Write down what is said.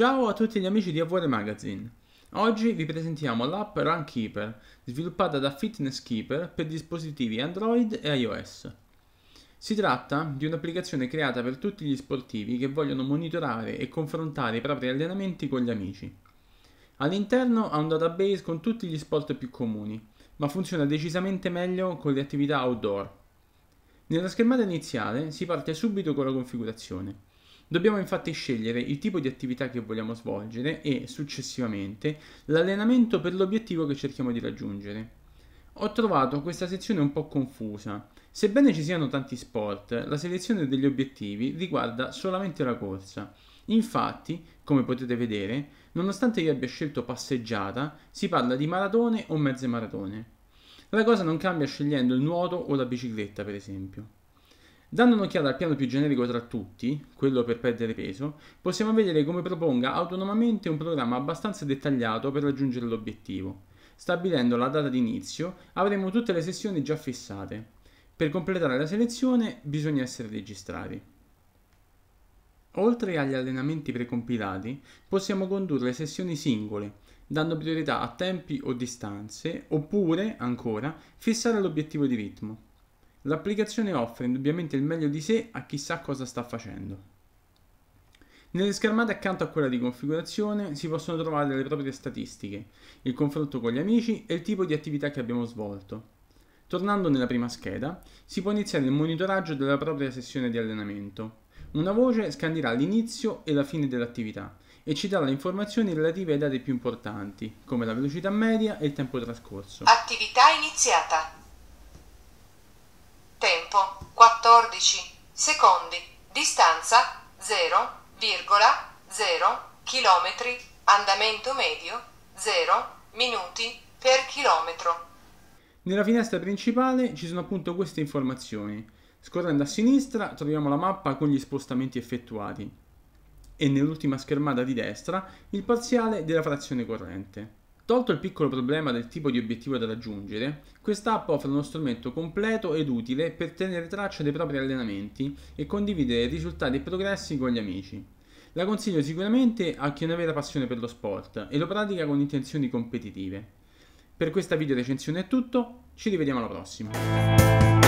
Ciao a tutti gli amici di AVR Magazine. Oggi vi presentiamo l'app RunKeeper, sviluppata da Fitness Keeper per dispositivi Android e iOS. Si tratta di un'applicazione creata per tutti gli sportivi che vogliono monitorare e confrontare i propri allenamenti con gli amici. All'interno ha un database con tutti gli sport più comuni, ma funziona decisamente meglio con le attività outdoor. Nella schermata iniziale si parte subito con la configurazione. Dobbiamo infatti scegliere il tipo di attività che vogliamo svolgere e, successivamente, l'allenamento per l'obiettivo che cerchiamo di raggiungere. Ho trovato questa sezione un po' confusa. Sebbene ci siano tanti sport, la selezione degli obiettivi riguarda solamente la corsa. Infatti, come potete vedere, nonostante io abbia scelto passeggiata, si parla di maratone o mezze maratone. La cosa non cambia scegliendo il nuoto o la bicicletta, per esempio. Dando un'occhiata al piano più generico tra tutti, quello per perdere peso, possiamo vedere come proponga autonomamente un programma abbastanza dettagliato per raggiungere l'obiettivo. Stabilendo la data di inizio, avremo tutte le sessioni già fissate. Per completare la selezione bisogna essere registrati. Oltre agli allenamenti precompilati, possiamo condurre sessioni singole, dando priorità a tempi o distanze, oppure, ancora, fissare l'obiettivo di ritmo. L'applicazione offre indubbiamente il meglio di sé a chi sa cosa sta facendo. Nelle schermate accanto a quella di configurazione si possono trovare le proprie statistiche, il confronto con gli amici e il tipo di attività che abbiamo svolto. Tornando nella prima scheda, si può iniziare il monitoraggio della propria sessione di allenamento. Una voce scandirà l'inizio e la fine dell'attività e ci darà le informazioni relative ai dati più importanti, come la velocità media e il tempo trascorso. Attività iniziata. Tempo 14 secondi, distanza 0,0 km, andamento medio 0 minuti per chilometro. Nella finestra principale ci sono appunto queste informazioni. Scorrendo a sinistra troviamo la mappa con gli spostamenti effettuati e nell'ultima schermata di destra il parziale della frazione corrente. Tolto il piccolo problema del tipo di obiettivo da raggiungere, quest'app offre uno strumento completo ed utile per tenere traccia dei propri allenamenti e condividere risultati e progressi con gli amici. La consiglio sicuramente a chi ha una vera passione per lo sport e lo pratica con intenzioni competitive. Per questa video recensione è tutto, ci rivediamo alla prossima.